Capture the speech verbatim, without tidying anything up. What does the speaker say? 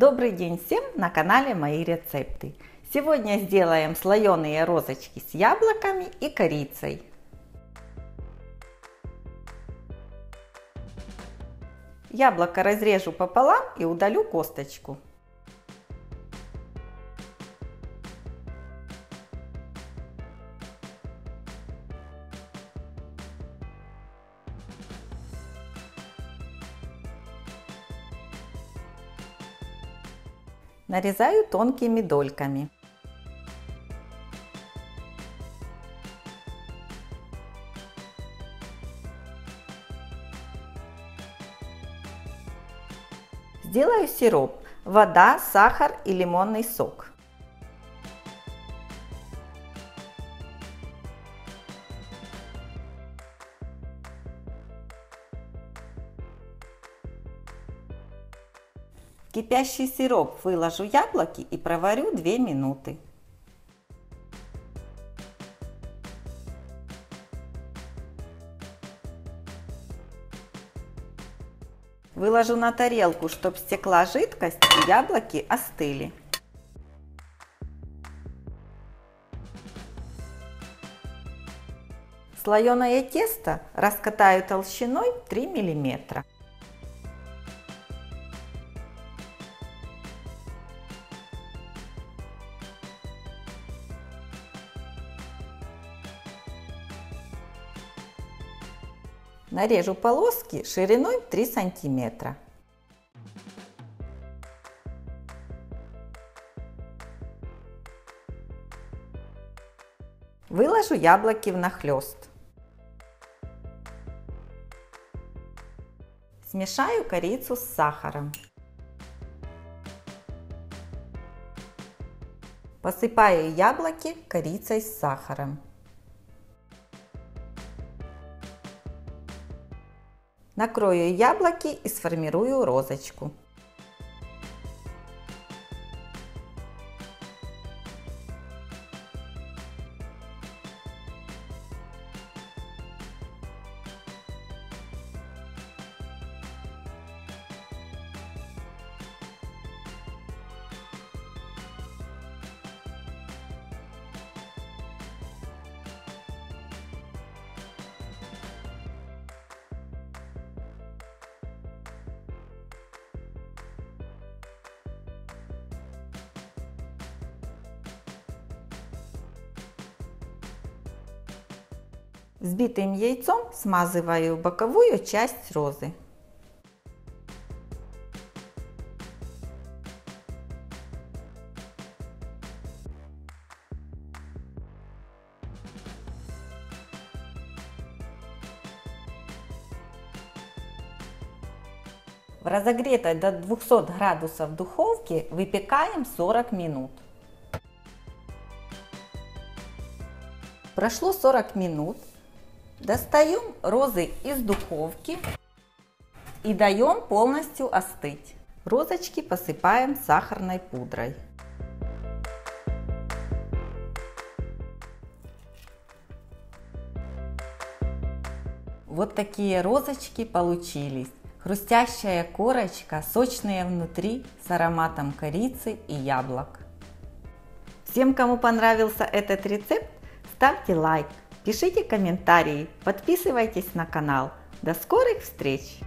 Добрый день всем на канале Мои Рецепты. Сегодня сделаем слоеные розочки с яблоками и корицей. Яблоко разрежу пополам и удалю косточку. Нарезаю тонкими дольками. Сделаю сироп: вода, сахар и лимонный сок. В кипящий сироп выложу яблоки и проварю две минуты. Выложу на тарелку, чтобы стекла жидкость и яблоки остыли. Слоеное тесто раскатаю толщиной три миллиметра. Нарежу полоски шириной три сантиметра. Выложу яблоки внахлёст. Смешаю корицу с сахаром. Посыпаю яблоки корицей с сахаром. Накрою яблоки и сформирую розочку. Взбитым яйцом смазываю боковую часть розы. В разогретой до двухсот градусов духовке выпекаем сорок минут. Прошло сорок минут. Достаем розы из духовки и даем полностью остыть. Розочки посыпаем сахарной пудрой. Вот такие розочки получились. Хрустящая корочка, сочные внутри, с ароматом корицы и яблок. Всем, кому понравился этот рецепт, ставьте лайк. Пишите комментарии, подписывайтесь на канал. До скорых встреч!